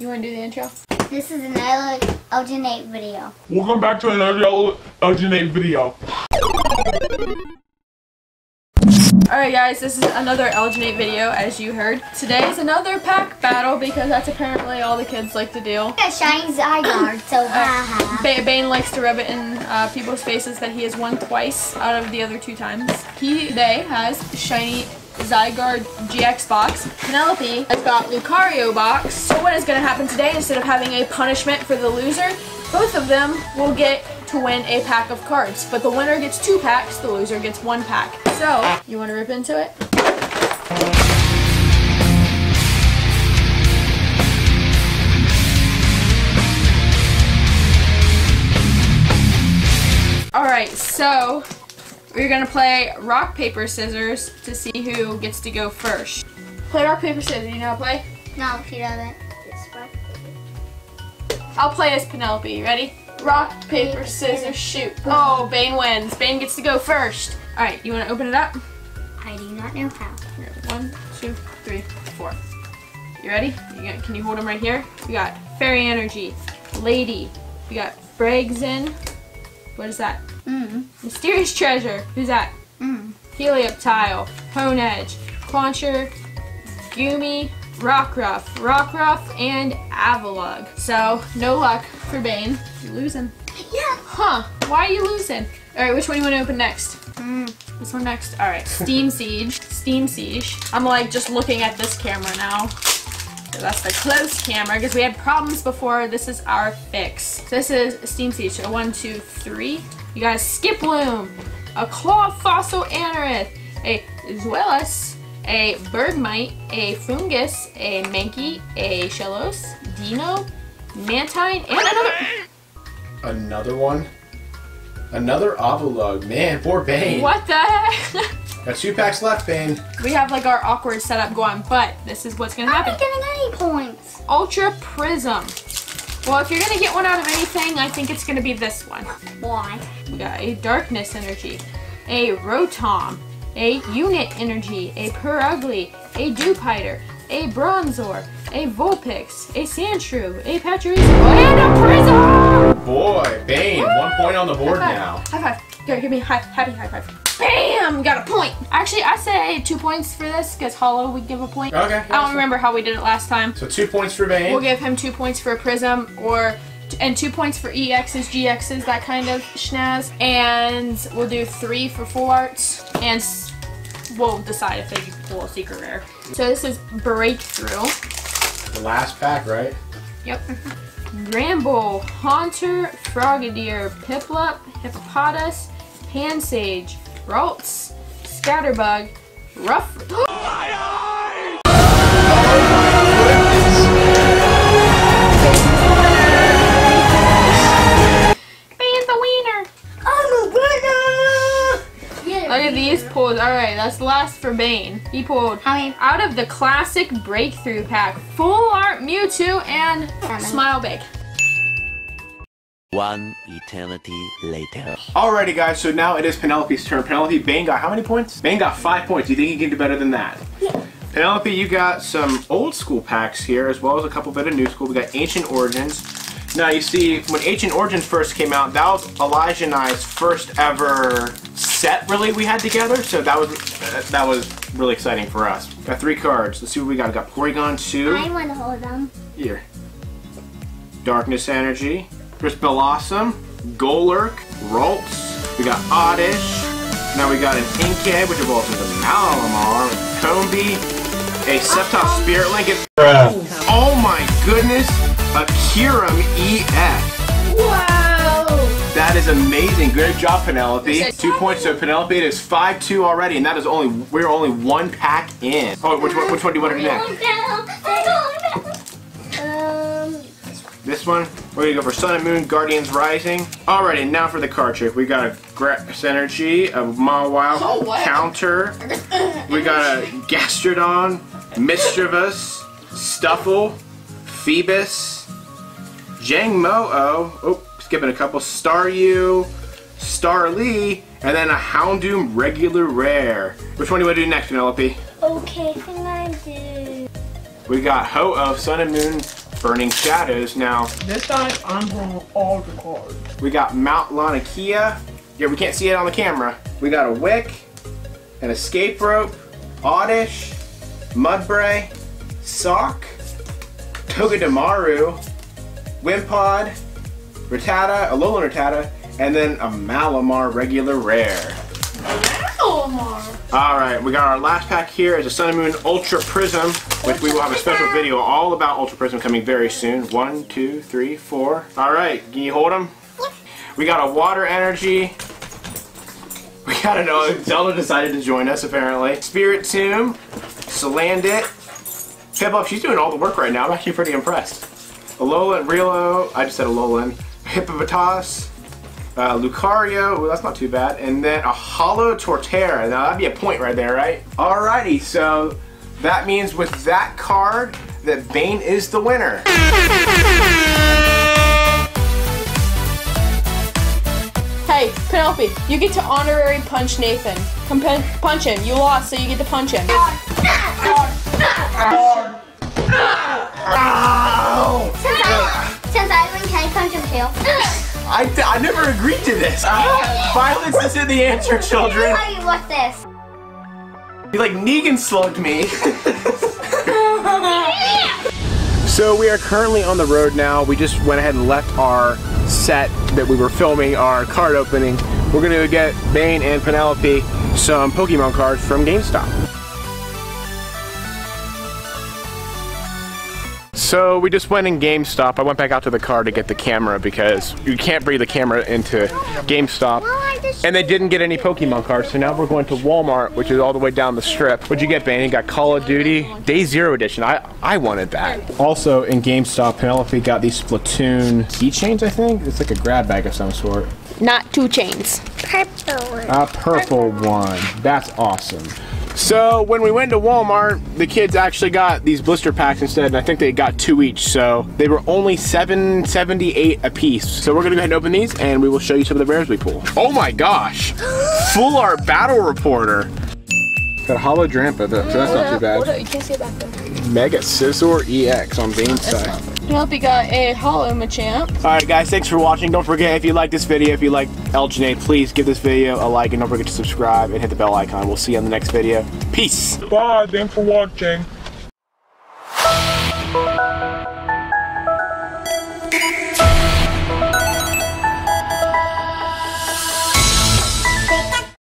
You want to do the intro? This is another Eljanate video. Welcome back to another Eljanate video. Alright guys, this is another Eljanate video, as you heard. Today is another pack battle because that's apparently all the kids like to do. Yeah, shiny Zygarde, so haha. Bane likes to rub it in people's faces that he has won twice out of the other two times. They has shiny Zygarde GX box. Penelope has got Lucario box. So what is going to happen today, instead of having a punishment for the loser, both of them will get to win a pack of cards. But the winner gets two packs, the loser gets one pack. So, you want to rip into it? Alright, so we're going to play rock, paper, scissors to see who gets to go first. Play rock, paper, scissors. You know how to play? No, she doesn't. It's rock, paper. I'll play as Penelope. Ready? Rock, paper, scissors, shoot. Oh, Bane wins. Bane gets to go first. Alright, you want to open it up? I do not know how. Here, 1, 2, 3, 4. You ready? Can you hold them right here? You got Fairy Energy, Lady, you got Bragzin. What is that? Mysterious Treasure. Who's that? Helioptile, Hone Edge, Haunter, Goomy, Rockruff, and Avalug. So, no luck for Bane. You're losing. Yeah. Huh. Why are you losing? Alright, which one do you want to open next? This one next? Alright. Steam Siege. Steam Siege. I'm like just looking at this camera now. So that's the close camera because we had problems before. This is our fix. So this is Steam Siege. So 1, 2, 3. You got a Skiploom, a Claw Fossil Anorith, a Zuelas, a Birdmite, a Fungus, a Mankey, a Shellos, Dino, Mantine, and another one? Another Avalug. Man, poor Bane. What the heck? Got two packs left, Bane. We have like our awkward setup going, but this is what's going to happen. I'm not getting any points. Ultra Prism. Well, if you're going to get one out of anything, I think it's going to be this one. Why? We got a Darkness Energy, a Rotom, a Unit Energy, a Purrugly, a Dewpider, a Bronzor, a Vulpix, a Sandshrew, a Pachirisu, and a Prism! Boy, Bane, woo! 1 point on the board now. High five. Here, give me a happy high five. Bam! Got a point. Actually, I say 2 points for this because Hollow would give a point. Okay. I don't remember how we did it last time. So 2 points for Bane. We'll give him 2 points for a Prism and 2 points for EXs, GXs, that kind of schnaz. And we'll do 3 for full arts. And we'll decide if they can pull a secret rare. So this is Breakthrough. The last pack, right? Yep. Bramble, Haunter, Frogadier, Piplup, Hippopotas, Pansage, Ralts, Scatterbug, Ruff. Look at these pulls. Alright, that's last for Bane. He pulled out of the classic Breakthrough pack, Full Art Mewtwo and Smile Big. 1 eternity later. Alrighty guys, so now it is Penelope's turn. Penelope, Bane got how many points? Bane got 5 points. Do you think he can do better than that? Yeah. Penelope, you got some old school packs here as well as a couple bit of new school. We got Ancient Origins. Now you see, when Ancient Origins first came out, that was Elijah and I's first ever set really we had together, so that was really exciting for us. Got 3 cards. Let's see what we got. We got Porygon 2. I want to hold them. Here. Darkness Energy. Crispilossom. Golurk. Ralts. We got Oddish. Now we got an Inkay, which evolves into Malamar. Combi. A Sceptile Spirit Link. Oh my goodness. A Kyurem EX. Wow. That is amazing. Good job, Penelope. 2 points. So Penelope, it is 5-2 already, and that is we're only 1 pack in. Oh, which one do you want to do next? This one. We're gonna go for Sun and Moon, Guardians Rising. Alrighty, now for the card trick. We got a Grass Energy, a Mawile, Counter. We got a Gastrodon, Mischievous, Stuffle, Phoebus, Jangmo-o. Oh. Skipping a couple, Staryu, Starly, and then a Houndoom regular rare. Which one do you want to do next, Penelope? Okay, I think I do We got Ho of Sun and Moon, Burning Shadows. Now this time I'm going all the cards. We got Mount Lanakia. Yeah, we can't see it on the camera. We got a Wick, an Escape Rope, Oddish, Mudbray, Sock, Togedemaru, Wimpod, Rattata, Alolan Rattata, and then a Malamar regular rare. Malamar! Alright, we got our last pack here is a Sun and Moon Ultra Prism, which we will have a special video all about Ultra Prism coming very soon. 1, 2, 3, 4. Alright, can you hold them? Yep. We got a Water Energy. We got to know if Zelda decided to join us, apparently. Spirit Tomb, Salandit, Piplup, she's doing all the work right now. I'm actually pretty impressed. Alolan, Relo, I just said Alolan, Hippopotas, Lucario, ooh, that's not too bad, and then a Hollow Torterra. Now that'd be a point right there, right? Alrighty, so that means with that card that Bane is the winner. Hey, Penelope, you get to honorary punch Nathan. Come punch him. You lost, so you get to punch him. Since I win, can I punch him too? I never agreed to this. Violence isn't the answer, children. How you want this? You like Negan slugged me. So we are currently on the road now. We just went ahead and left our set that we were filming our card opening. We're gonna get Bane and Penelope some Pokemon cards from GameStop. So we just went in GameStop. I went back out to the car to get the camera because you can't bring the camera into GameStop. And they didn't get any Pokemon cards, so now we're going to Walmart, which is all the way down the strip. What'd you get, Bane? You got Call of Duty Day Zero Edition. I wanted that. Also in GameStop, Penelope got these Splatoon keychains, I think? It's like a grab bag of some sort. Not two chains. Purple one. A purple one. That's awesome. So when we went to Walmart, the kids actually got these blister packs instead, and I think they got two each, so they were only $7.78 a piece. So we're gonna go ahead and open these, and we will show you some of the rares we pull. Oh my gosh! Full Art Battle Reporter. Got a Hollow Drampa, though, so that's not too bad. Hold up, you can't see it back there. Mega Scizor EX on Bane's side. I hope you got a Hollow Machamp. Alright guys, thanks for watching. Don't forget, if you like this video, if you like Eljanate, please give this video a like and don't forget to subscribe and hit the bell icon. We'll see you on the next video. Peace! Bye, thanks for watching.